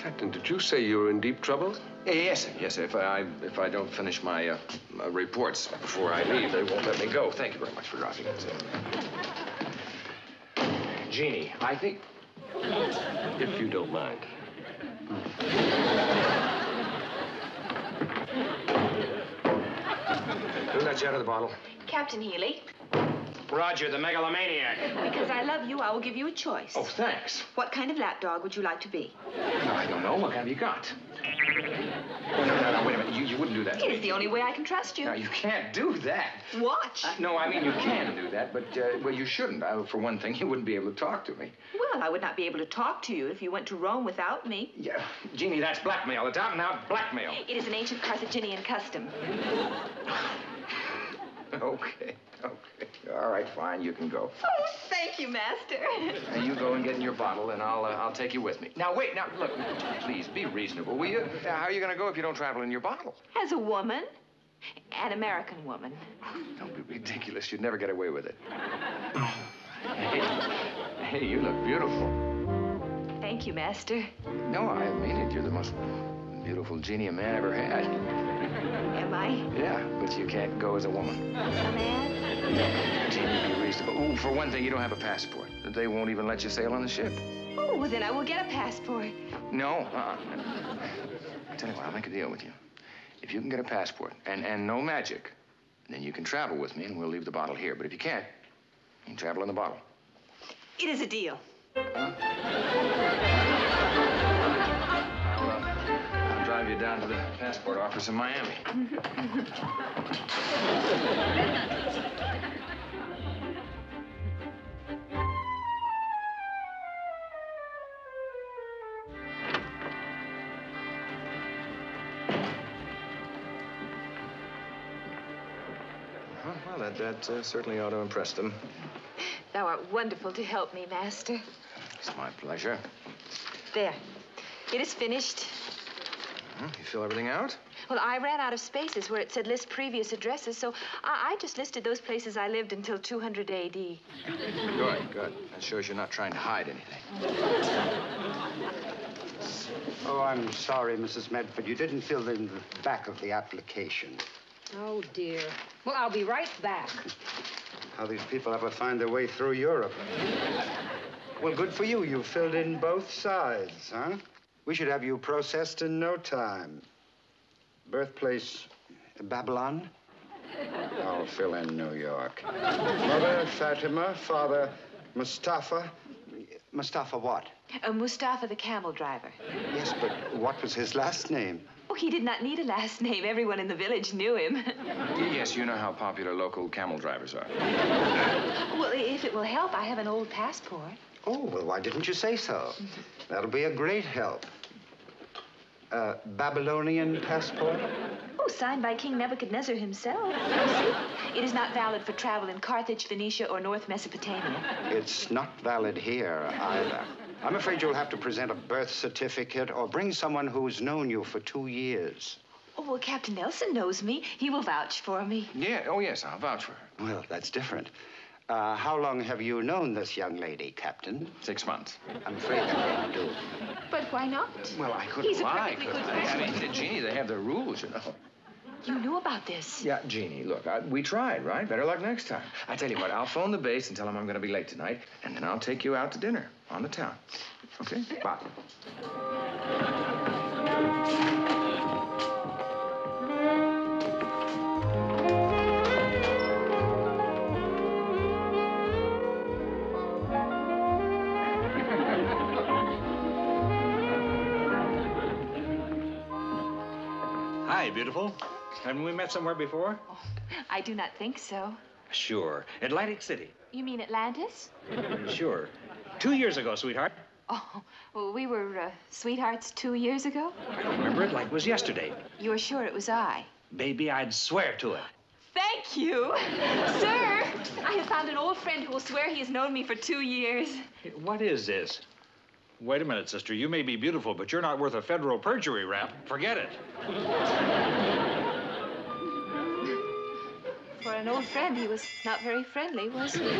Captain, did you say you were in deep trouble? Yes, sir. If I don't finish my, my reports before I leave, they won't let me go. Thank you very much for dropping it, sir. Jeannie, I think... If you don't mind. Who let you out of the bottle? Captain Healy. Roger, the megalomaniac. Because I love you, I will give you a choice. Oh, thanks. What kind of lapdog would you like to be? No, I don't know. What have you got? No, wait a minute. You wouldn't do that. It is the only way I can trust you. No, you can't do that. Watch. No, I mean, you can do that, but, well, you shouldn't. For one thing, you wouldn't be able to talk to me. Well, I would not be able to talk to you if you went to Rome without me. Yeah, Jeannie, that's blackmail. It's out and out blackmail. It is an ancient Carthaginian custom. Okay. All right, fine. You can go. Oh, thank you, Master. Now, you go and get in your bottle, and I'll take you with me. Now, wait. Now, look. Please, be reasonable, will you? How are you going to go if you don't travel in your bottle? As a woman. An American woman. Don't be ridiculous. You'd never get away with it. Hey, you look beautiful. Thank you, Master. No, I mean it. You're the most beautiful genie a man ever had. Am I? Yeah, but you can't go as a woman. A man? Genie, be reasonable. Ooh, for one thing, you don't have a passport. They won't even let you sail on the ship. Oh, well, then I will get a passport. No, I tell you what, I'll make a deal with you. If you can get a passport and no magic, then you can travel with me and we'll leave the bottle here. But if you can't, you can travel in the bottle. It is a deal. I'll drive you down to the passport office in Miami. Well, that certainly ought to impress them. Thou art wonderful to help me, Master. It's my pleasure. There. It is finished. You fill everything out? Well, I ran out of spaces where it said list previous addresses, so I just listed those places I lived until 200 A.D. Good. That shows you're not trying to hide anything. Oh, I'm sorry, Mrs. Medford. You didn't fill in the back of the application. Oh, dear. Well, I'll be right back. How these people ever find their way through Europe. Well, good for you. You filled in both sides, huh? We should have you processed in no time. Birthplace, Babylon? I'll fill in New York. Mother, Fatima. Father, Mustafa. Mustafa what? Mustafa, the camel driver. Yes, but what was his last name? Oh, he did not need a last name. Everyone in the village knew him. Yes, you know how popular local camel drivers are. Well, if it will help, I have an old passport. Oh, well, why didn't you say so? That'll be a great help. Babylonian passport? Oh, signed by King Nebuchadnezzar himself. It is not valid for travel in Carthage, Phoenicia, or North Mesopotamia. It's not valid here, either. I'm afraid you'll have to present a birth certificate or bring someone who's known you for 2 years. Oh, well, Captain Nelson knows me. He will vouch for me. Yeah, oh, yes, I'll vouch for her. Well, that's different. How long have you known this young lady, Captain? 6 months. I'm afraid I won't do. But why not? Well, I couldn't lie. I mean, Jeannie, they have their rules, you know. You knew about this? Yeah, Jeannie, look, we tried, right? Better luck next time. I tell you what, I'll phone the base and tell them I'm going to be late tonight, and then I'll take you out to dinner on the town. Okay? Bye. Beautiful. Haven't we met somewhere before? Oh, I do not think so. Sure. Atlantic City. You mean Atlantis? Sure. 2 years ago, sweetheart. Oh, well, we were sweethearts 2 years ago? I remember it like it was yesterday. You're sure it was I? Baby, I'd swear to it. Thank you. Sir, I have found an old friend who will swear he has known me for 2 years. What is this? Wait a minute, sister. You may be beautiful, but you're not worth a federal perjury rap. Forget it. For an old friend, he was not very friendly, was he?